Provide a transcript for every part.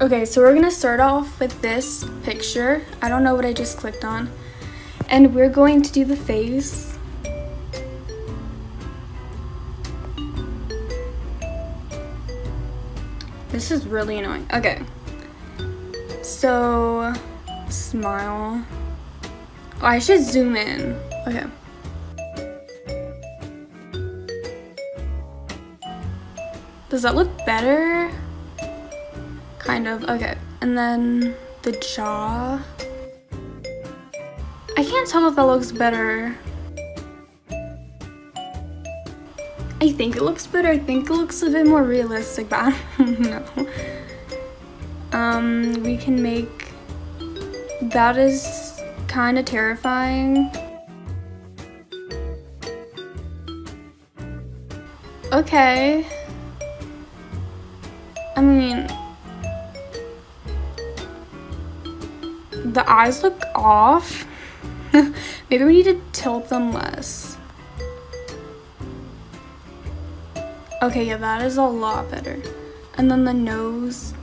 Okay, so we're gonna start off with this picture. I don't know what I just clicked on. And we're going to do the face. This is really annoying. Okay. So, smile. Oh, I should zoom in. Okay. Does that look better? Kind of. Okay. And then the jaw. I can't tell if that looks better. I think it looks better. I think it looks a bit more realistic, but I don't know. We can make... That is kind of terrifying. Okay. I mean... The eyes look off. Maybe we need to tilt them less. Okay, yeah, that is a lot better. And then the nose.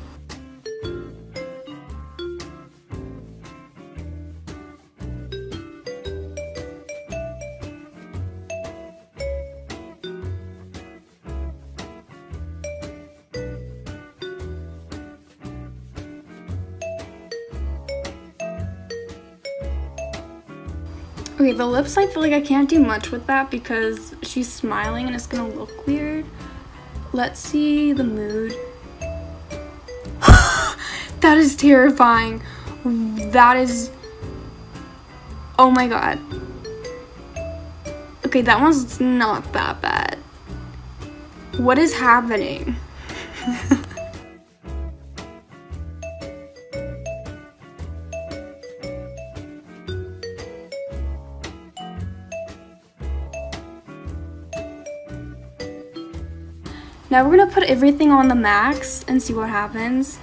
Okay, the lips, I feel like I can't do much with that because she's smiling and it's gonna look weird. Let's see the mood. That is terrifying. That is... Oh my god. Okay, that one's not that bad. What is happening? Now we're gonna put everything on the max and see what happens.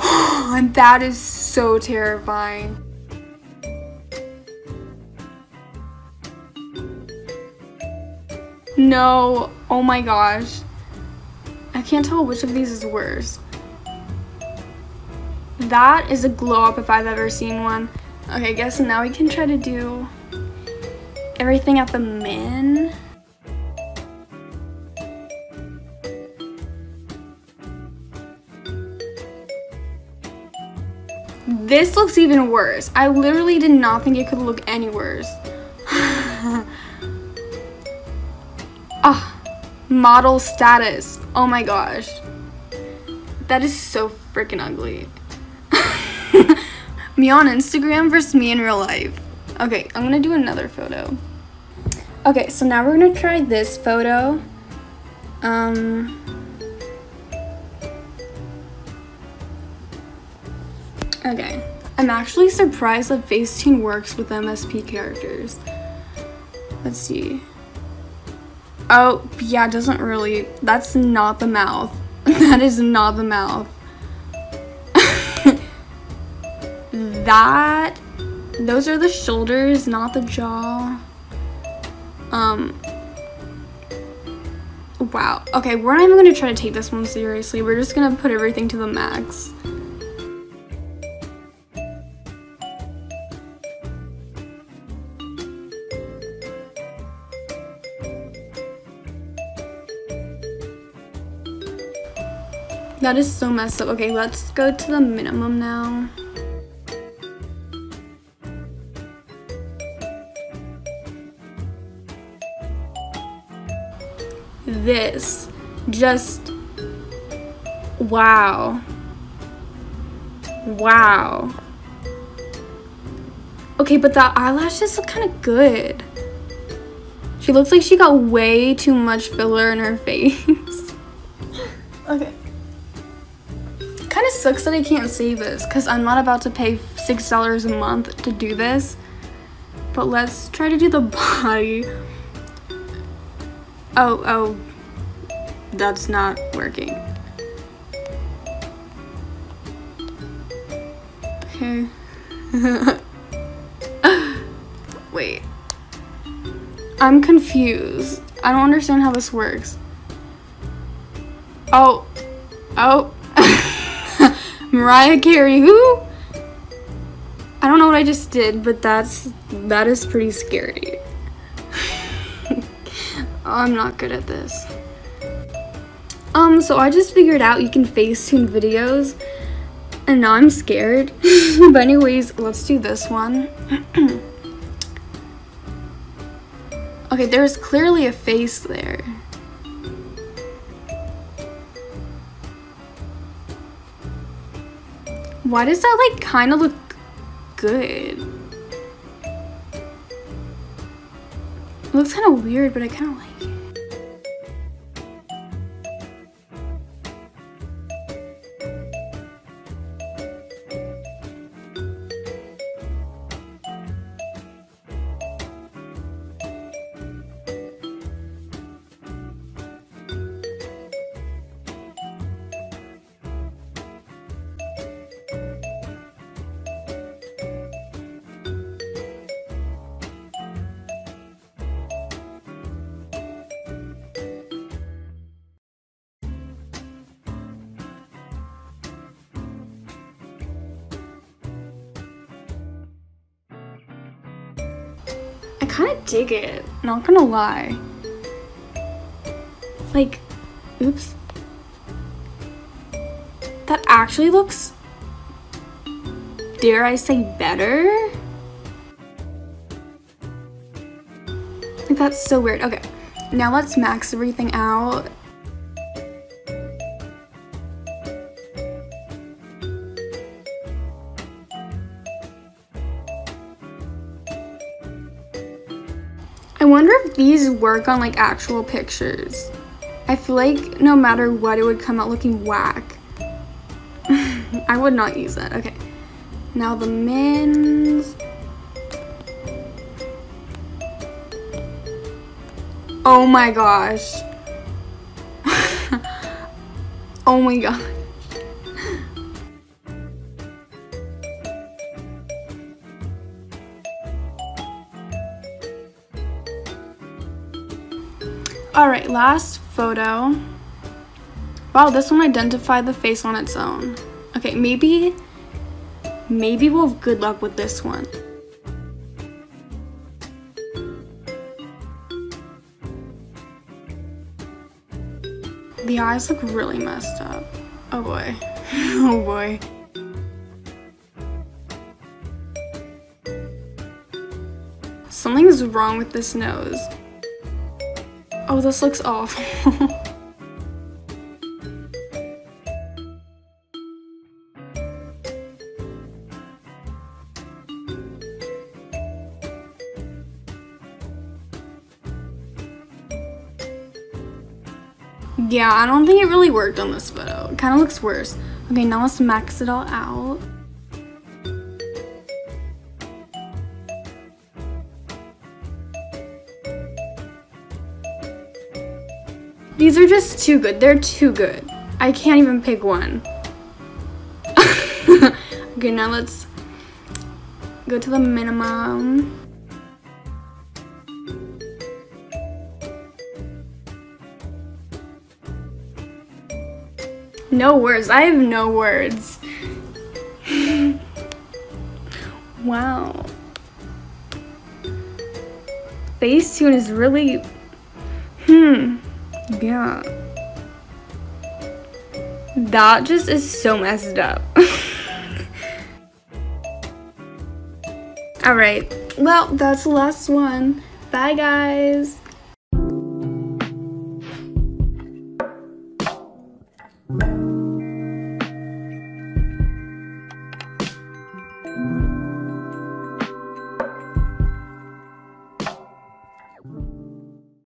And that is so terrifying. No, oh my gosh. I can't tell which of these is worse. That is a glow up if I've ever seen one. Okay, I guess now we can try to do everything at the min. This looks even worse. I literally did not think it could look any worse. Model status. Oh my gosh. That is so freaking ugly. Me on Instagram versus me in real life. Okay, I'm gonna do another photo. Okay, so now we're gonna try this photo. Okay, I'm actually surprised that Facetune works with MSP characters. Let's see. Oh, yeah, it doesn't really. That's not the mouth. That is not the mouth. Those are the shoulders, not the jaw. Wow. Okay, we're not even gonna try to take this one seriously. We're just gonna put everything to the max. That is so messed up. Okay, let's go to the minimum now. This. Just... Wow. Wow. Okay, but the eyelashes look kind of good. She looks like she got way too much filler in her face. Okay. Kind of sucks that I can't save this because I'm not about to pay $6 a month to do this, but let's try to do the body. Oh, that's not working. Okay. Wait, I'm confused. I don't understand how this works. Oh, Oh. Mariah Carey, who? I don't know what I just did, but that is pretty scary. I'm not good at this. So I just figured out you can Facetune videos, and now I'm scared. But anyways, let's do this one. Okay, there's clearly a face there. Why does that like kind of look good? It looks kind of weird, but I kind of like it. I kind of dig it, not gonna lie. Like, oops. That actually looks, dare I say, better? Like, that's so weird. Okay, now let's max everything out. I wonder if these work on like actual pictures. I feel like no matter what, it would come out looking whack. I would not use that. Okay, now the mins. Oh my gosh. Oh my gosh. All right, last photo. Wow, this one identified the face on its own. Okay, maybe we'll have good luck with this one. The eyes look really messed up. Oh boy, oh boy. Something's wrong with this nose. Oh, this looks awful. Yeah, I don't think it really worked on this photo. It kind of looks worse. Okay, now let's max it all out. These are just too good. They're too good. I can't even pick one. Okay, now let's go to the minimum. No words. I have no words. Wow. Facetune is really... Yeah, that just is so messed up. All right, well, that's the last one. Bye, guys.